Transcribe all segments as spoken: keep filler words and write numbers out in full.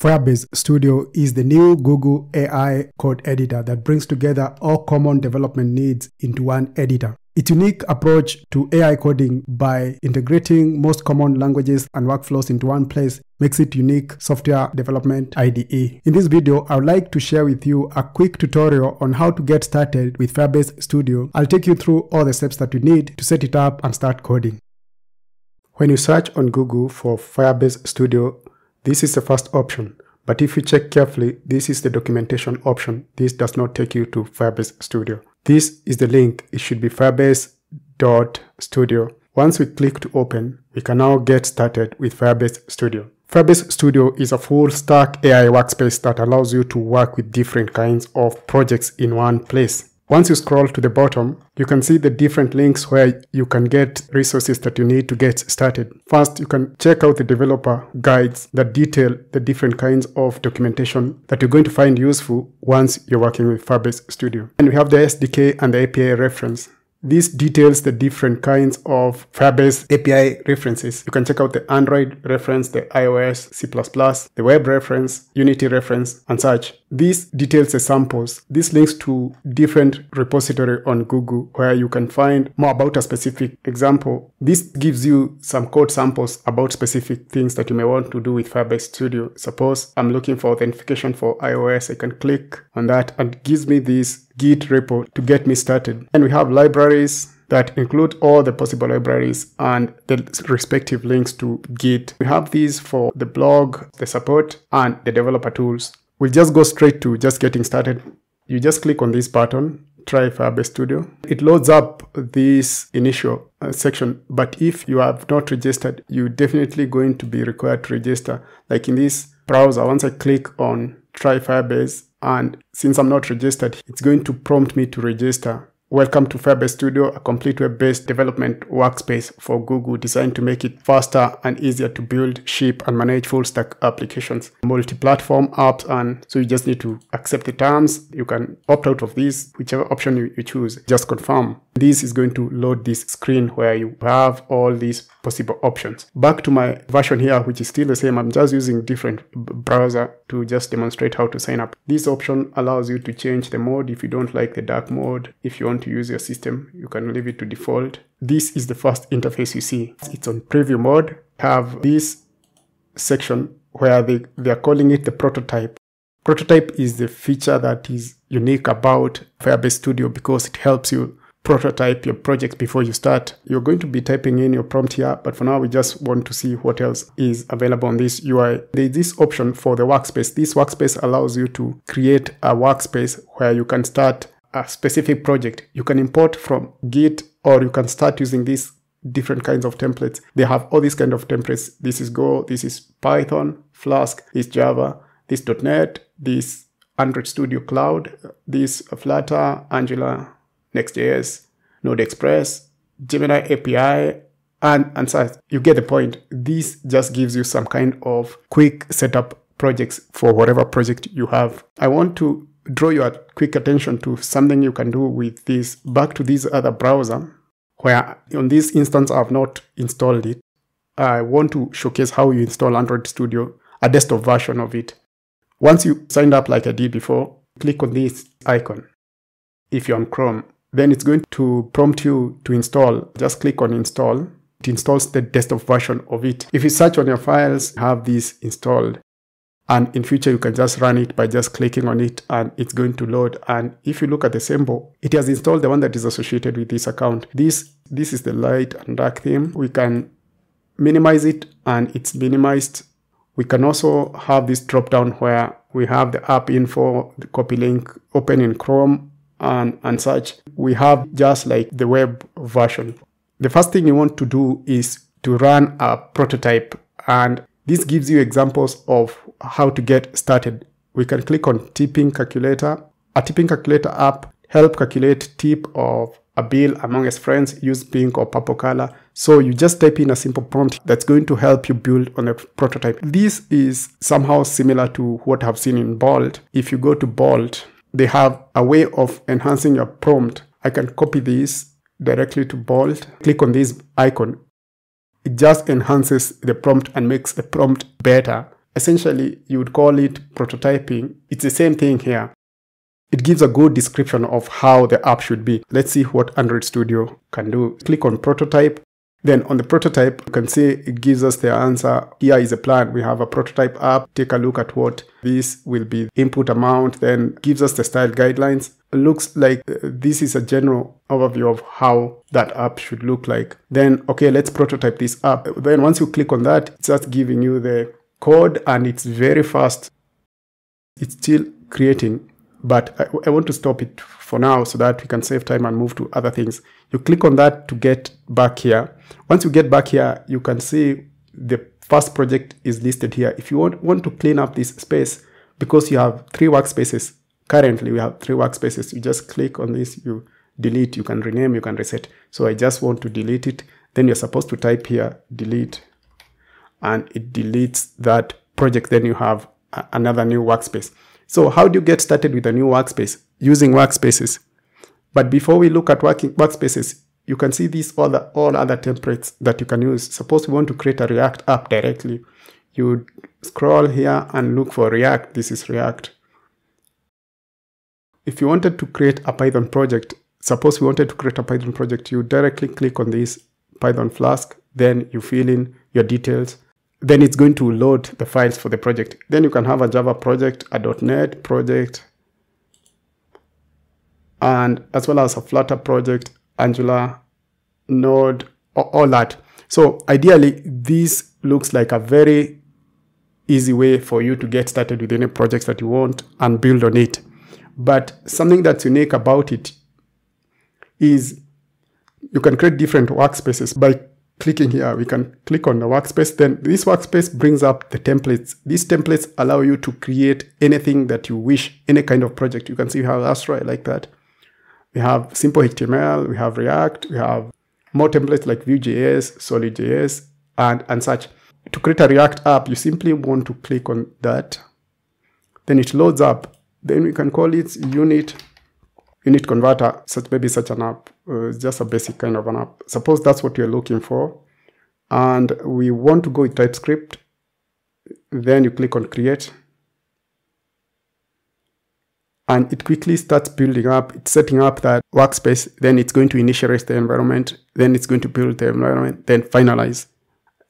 Firebase Studio is the new Google A I code editor that brings together all common development needs into one editor. Its unique approach to A I coding by integrating most common languages and workflows into one place makes it unique software development I D E. In this video, I would like to share with you a quick tutorial on how to get started with Firebase Studio. I'll take you through all the steps that you need to set it up and start coding. When you search on Google for Firebase Studio, this is the first option, but if you check carefully, this is the documentation option. This does not take you to Firebase Studio. This is the link. It should be firebase dot studio. Once we click to open, we can now get started with Firebase Studio. Firebase Studio is a full-stack A I workspace that allows you to work with different kinds of projects in one place. Once you scroll to the bottom, you can see the different links where you can get resources that you need to get started. First, you can check out the developer guides that detail the different kinds of documentation that you're going to find useful once you're working with Firebase Studio. And we have the S D K and the A P I reference. This details the different kinds of Firebase A P I references. You can check out the Android reference, the iOS, C plus plus, the web reference, Unity reference, and such. This details the samples. This links to different repository on Google where you can find more about a specific example. This gives you some code samples about specific things that you may want to do with Firebase Studio. Suppose I'm looking for authentication for iOS. I can click on that and it gives me this Git repo to get me started. And we have libraries that include all the possible libraries and the respective links to Git. We have these for the blog, the support, and the developer tools. We'll just go straight to just getting started. You just click on this button, try Firebase Studio. It loads up this initial uh, section, but if you have not registered, you're definitely going to be required to register. Like in this browser, once I click on try Firebase, and since I'm not registered, it's going to prompt me to register. Welcome to Firebase Studio, a complete web-based development workspace for Google designed to make it faster and easier to build, ship, and manage full-stack applications, multi-platform apps, and so you just need to accept the terms. You can opt out of these, whichever option you, you choose, just confirm. This is going to load this screen where you have all these possible options. Back to my version here, which is still the same. I'm just using different browser to just demonstrate how to sign up. This option allows you to change the mode if you don't like the dark mode. If you want to use your system, you can leave it to default. This is the first interface you see. It's on preview mode. Have this section where they, they are calling it the prototype. Prototype is the feature that is unique about Firebase Studio because it helps you prototype your project before you start. You're going to be typing in your prompt here, but for now we just want to see what else is available on this U I. There is this option for the workspace. This workspace allows you to create a workspace where you can start a specific project. You can import from Git, or you can start using these different kinds of templates. They have all these kind of templates. This is Go, this is Python, Flask, this Java, this dot net, this Android Studio Cloud, this Flutter, Angular, Next.js, Node Express, Gemini A P I, and, and such. You get the point. This just gives you some kind of quick setup projects for whatever project you have. I want to draw your quick attention to something you can do with this. Back to this other browser, where on this instance I have not installed it. I want to showcase how you install Android Studio, a desktop version of it. Once you signed up like I did before, click on this icon. If you're on Chrome, then it's going to prompt you to install. Just click on install. It installs the desktop version of it. If you search on your files, have this installed. And in future, you can just run it by just clicking on it and it's going to load. And if you look at the symbol, it has installed the one that is associated with this account. This, this is the light and dark theme. We can minimize it and it's minimized. We can also have this drop down where we have the app info, the copy link, open in Chrome and, and such. We have just like the web version. The first thing you want to do is to run a prototype, and this gives you examples of how to get started. We can click on tipping calculator. A tipping calculator app help calculate tip of a bill among his friends, use pink or purple color. So you just type in a simple prompt that's going to help you build on a prototype. This is somehow similar to what I've seen in Bolt. If you go to Bolt, they have a way of enhancing your prompt. I can copy this directly to Bolt, click on this icon. It just enhances the prompt and makes the prompt better. essentially you would call it prototyping. It's the same thing here. It gives a good description of how the app should be. Let's see what Android Studio can do. Click on prototype. Then on the prototype, you can see it gives us the answer. Here is a plan. We have a prototype app. Take a look at what this will be. Input amount, then gives us the style guidelines. It looks like this is a general overview of how that app should look like. Then, okay, let's prototype this app. Then once you click on that, it's just giving you the code and it's very fast. It's still creating. But I, I want to stop it for now so that we can save time and move to other things. You click on that to get back here. Once you get back here, you can see the first project is listed here. If you want, want to clean up this space, because you have three workspaces, currently we have three workspaces, you just click on this, you delete, you can rename, you can reset. So I just want to delete it. Then you're supposed to type here, delete, and it deletes that project. Then you have a, another new workspace. So how do you get started with a new workspace? Using workspaces. But before we look at working workspaces, you can see these other, all other templates that you can use. Suppose we want to create a React app directly. You would scroll here and look for React. This is React. If you wanted to create a Python project, suppose we wanted to create a Python project, you directly click on this Python Flask, then you fill in your details. Then it's going to load the files for the project. Then you can have a Java project, a dot net project, and as well as a Flutter project, Angular, Node, all that. So ideally, this looks like a very easy way for you to get started with any projects that you want and build on it. But something that's unique about it is you can create different workspaces by clicking here. We can click on the workspace. Then this workspace brings up the templates. These templates allow you to create anything that you wish, any kind of project. You can see how that's right like that. We have simple H T M L, we have React, we have more templates like Vue.js, Solid.js, and, and such. To create a React app, you simply want to click on that. Then it loads up. Then we can call it unit, unit converter, such maybe such an app. Uh, just a basic kind of an app. Suppose that's what you're looking for. And we want to go with TypeScript. Then you click on create. And it quickly starts building up. It's setting up that workspace. Then it's going to initialize the environment. Then it's going to build the environment. Then finalize.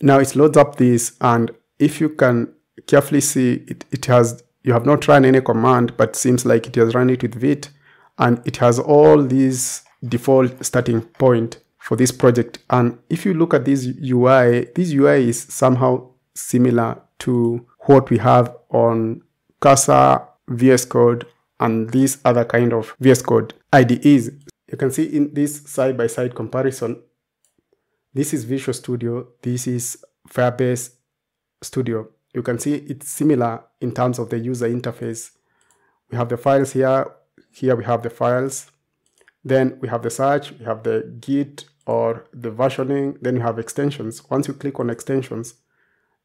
Now it loads up this. And if you can carefully see, it, it has, you have not run any command, but seems like it has run it with Vite. And it has all these default starting point for this project. And if you look at this U I, this U I is somehow similar to what we have on Casa, V S Code, and these other kind of V S Code I D Es. You can see in this side-by-side comparison, this is Visual Studio, this is Firebase Studio. You can see it's similar in terms of the user interface. We have the files here, here we have the files. Then we have the search, we have the Git or the versioning, then you have extensions. Once you click on extensions,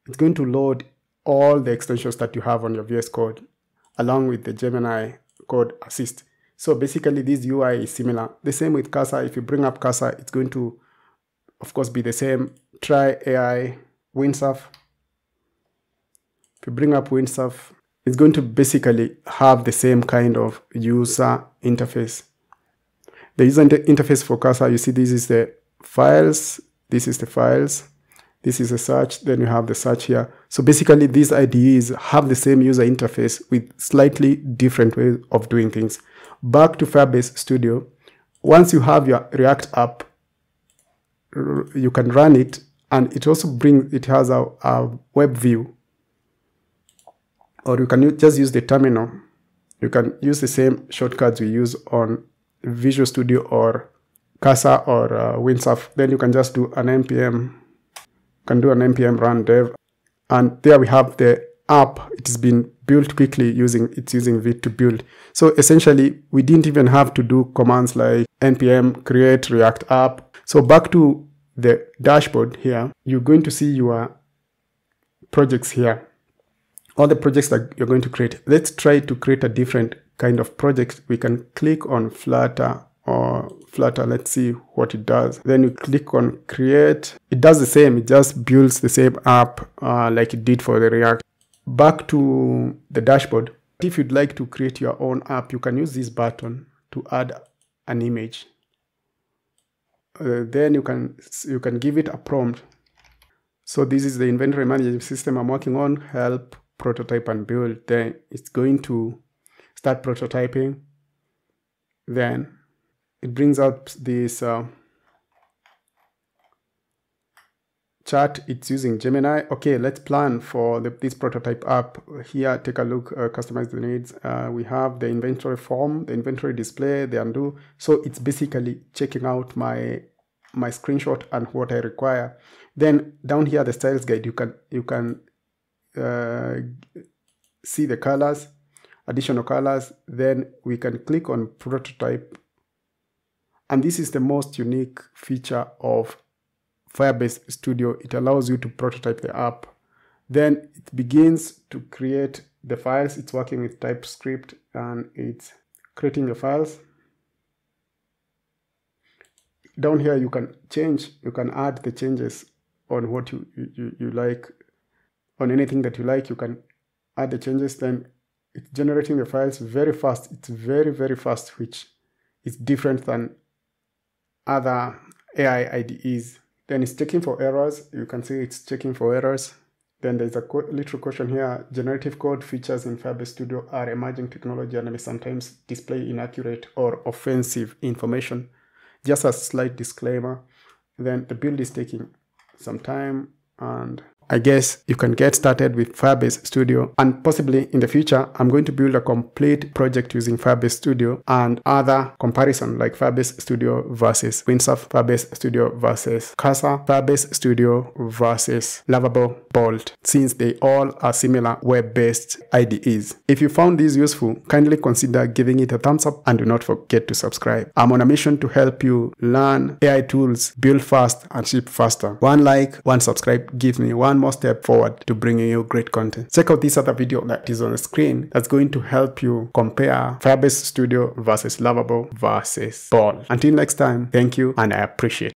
it's going to load all the extensions that you have on your V S Code, along with the Gemini Code Assist. So basically this U I is similar. The same with Casa. If you bring up Casa, it's going to, of course, be the same. Try A I, Windsurf. If you bring up Windsurf, it's going to basically have the same kind of user interface. The user interface for Cursor, you see this is the files, this is the files, this is the search, then you have the search here. So basically these I D Es have the same user interface with slightly different ways of doing things. Back to Firebase Studio, once you have your React app, you can run it, and it also brings, it has a, a web view. Or you can just use the terminal. You can use the same shortcuts we use on Visual Studio or Casa or uh, Windsurf. Then you can just do an npm, you can do an npm run dev, and there we have the app. It's been built quickly using it's using Vite to build. So essentially, we didn't even have to do commands like npm create React app. So back to the dashboard here, you're going to see your projects here, all the projects that you're going to create. Let's try to create a different kind of project. We can click on Flutter or Flutter. Let's see what it does. Then you click on create. It does the same. It just builds the same app uh, like it did for the React. Back to the dashboard. If you'd like to create your own app, you can use this button to add an image. Uh, then you can you can give it a prompt. So this is the inventory management system I'm working on. Help, prototype, and build. Then it's going to start prototyping. Then it brings up this uh, chart. It's using Gemini. Okay, let's plan for the, this prototype app. Here, take a look, uh, customize the needs. Uh, we have the inventory form, the inventory display, the undo. So it's basically checking out my my screenshot and what I require. Then down here, the styles guide, you can you can uh, see the colors, additional colors. Then we can click on prototype, and this is the most unique feature of Firebase Studio. It allows you to prototype the app. Then it begins to create the files. It's working with TypeScript and it's creating the files. Down here, you can change, you can add the changes on what you, you, you like, on anything that you like, you can add the changes. Then it's generating the files very fast. It's very, very fast, which is different than other A I I D Es. Then it's checking for errors. You can see it's checking for errors. Then there's a literal question here. Generative code features in Firebase Studio are emerging technology and may sometimes display inaccurate or offensive information. Just a slight disclaimer. Then the build is taking some time, and I guess you can get started with Firebase Studio, and possibly in the future I'm going to build a complete project using Firebase Studio and other comparison like Firebase Studio versus Windsurf, Firebase Studio versus Casa, Firebase Studio versus Lovable, Bolt, since they all are similar web-based I D Es. If you found this useful, kindly consider giving it a thumbs up and do not forget to subscribe. I'm on a mission to help you learn A I tools, build fast and ship faster. One like, one subscribe gives me one more step forward to bringing you great content. Check out this other video that is on the screen that's going to help you compare Firebase Studio versus Lovable versus Bolt. Until next time, thank you and I appreciate it.